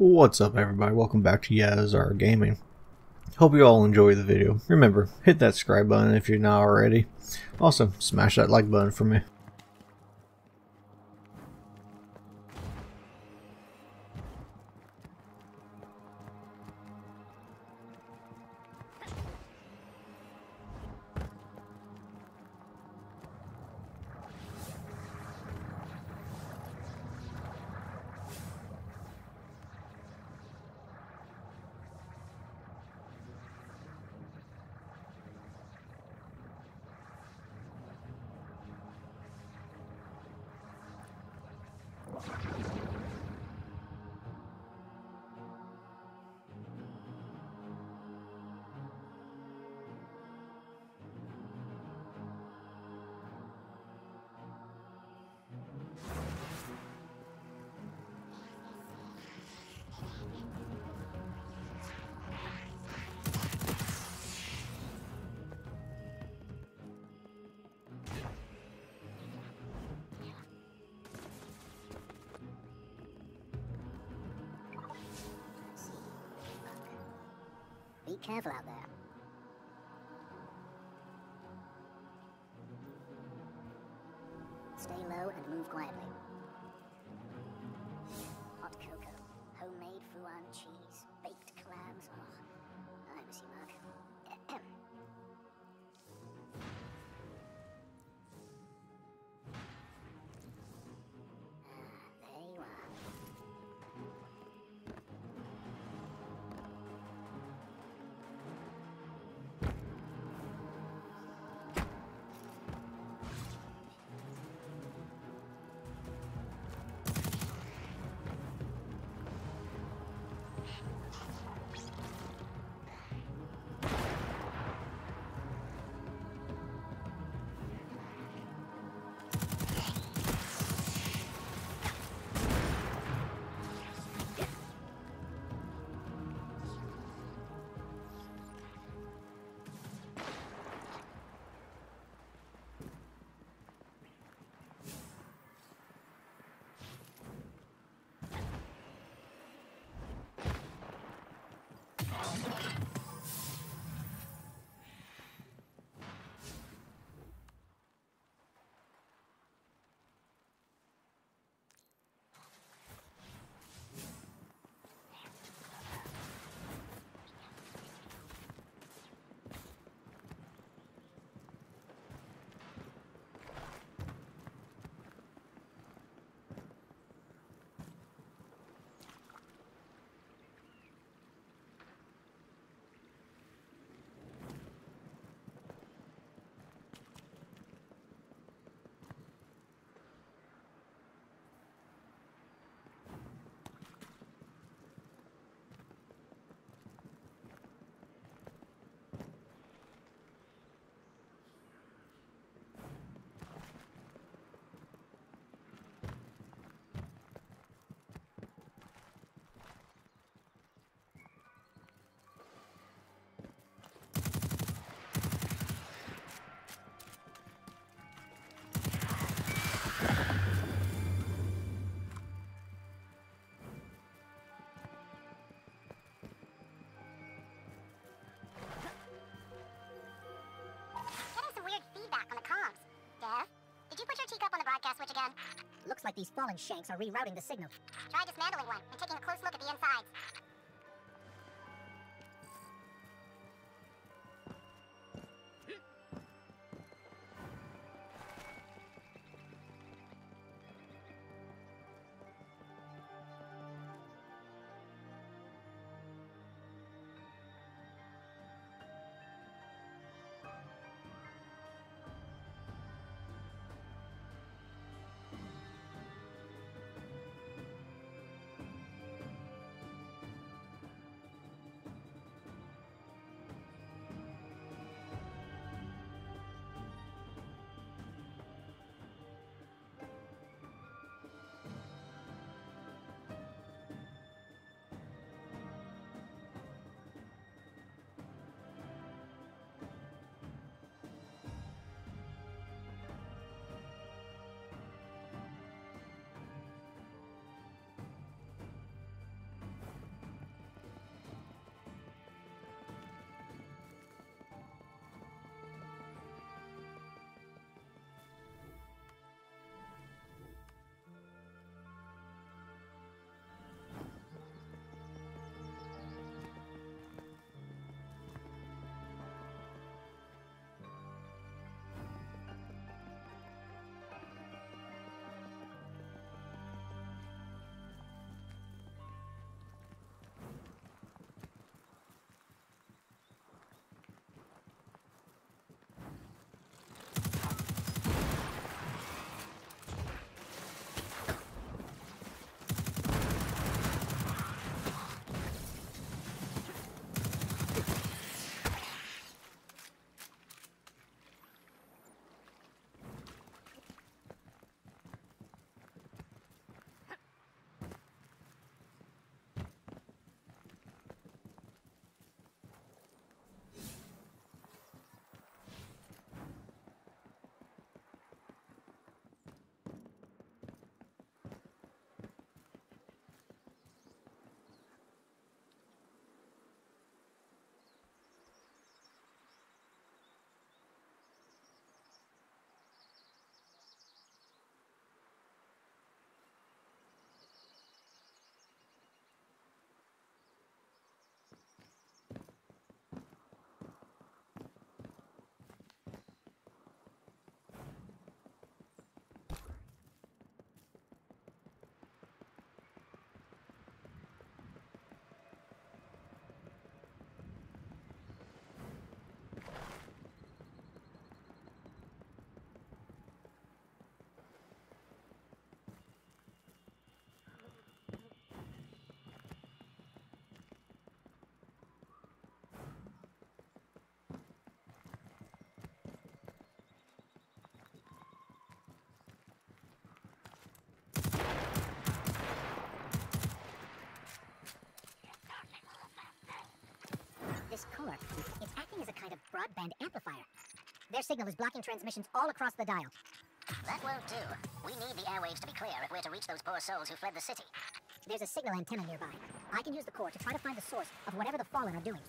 What's up everybody, welcome back to Yetazerhara Gaming. Hope you all enjoy the video. Remember, hit that subscribe button if you're not already. Also, smash that like button for me. Be careful out there. Stay low and move quietly. Hot cocoa, homemade Fuan cheese, baked clams. Oh, I miss you, Mark. Switch again. Looks like these fallen shanks are rerouting the signal. Try dismantling one and taking a close look at the insides. power. It's acting as a kind of broadband amplifier. Their signal is blocking transmissions all across the dial. That won't do. We need the airwaves to be clear if we're to reach those poor souls who fled the city. There's a signal antenna nearby. I can use the core to try to find the source of whatever the Fallen are doing.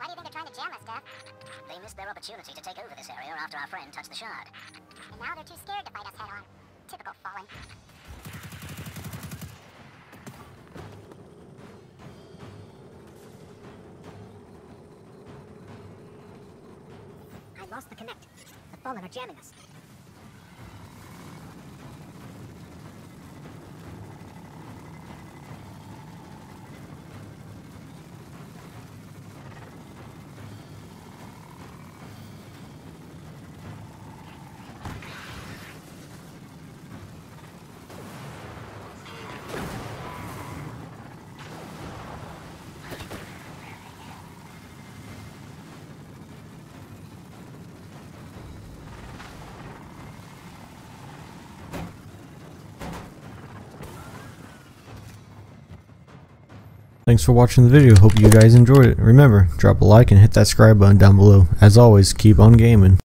Why do you think they're trying to jam us, Death? They missed their opportunity to take over this area after our friend touched the shard. And now they're too scared to fight us head-on. Typical Fallen. I lost the connect. The Fallen are jamming us. Thanks for watching the video. Hope you guys enjoyed it. Remember, drop a like and hit that subscribe button down below. As always, keep on gaming.